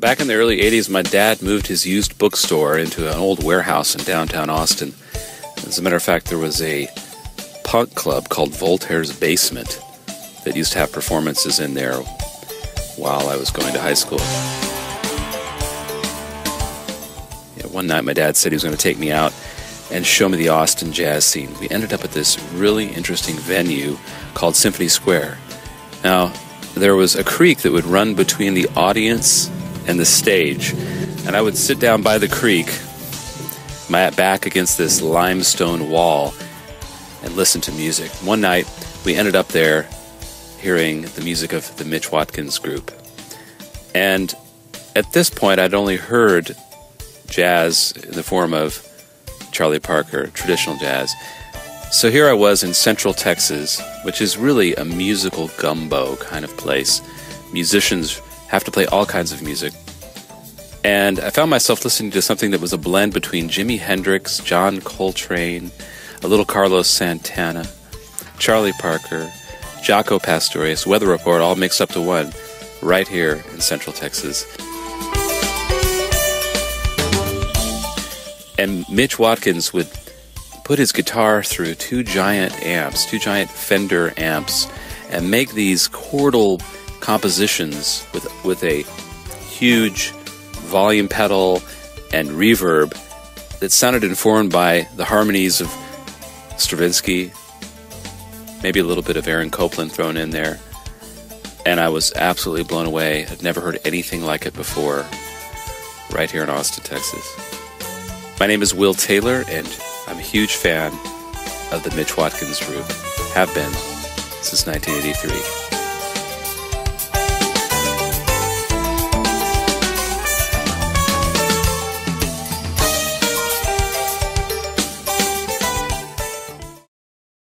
Back in the early 80s, my dad moved his used bookstore into an old warehouse in downtown Austin. As a matter of fact, there was a punk club called Voltaire's Basement that used to have performances in there while I was going to high school. One night, my dad said he was going to take me out and show me the Austin jazz scene. We ended up at this really interesting venue called Symphony Square. Now, there was a creek that would run between the audience and the stage, and I would sit down by the creek, my back against this limestone wall, and listen to music. One night we ended up there hearing the music of the Mitch Watkins group, and at this point I'd only heard jazz in the form of Charlie Parker, traditional jazz. So here I was in Central Texas, which is really a musical gumbo kind of place. Musicians have to play all kinds of music. And I found myself listening to something that was a blend between Jimi Hendrix, John Coltrane, a little Carlos Santana, Charlie Parker, Jaco Pastorius, Weather Report, all mixed up to one, right here in Central Texas. And Mitch Watkins would put his guitar through two giant Fender amps, and make these chordal compositions with a huge volume pedal and reverb that sounded informed by the harmonies of Stravinsky, maybe a little bit of Aaron Copland thrown in there, and I was absolutely blown away. I'd never heard anything like it before, right here in Austin, Texas. My name is Will Taylor, and I'm a huge fan of the Mitch Watkins group. Have been since 1983.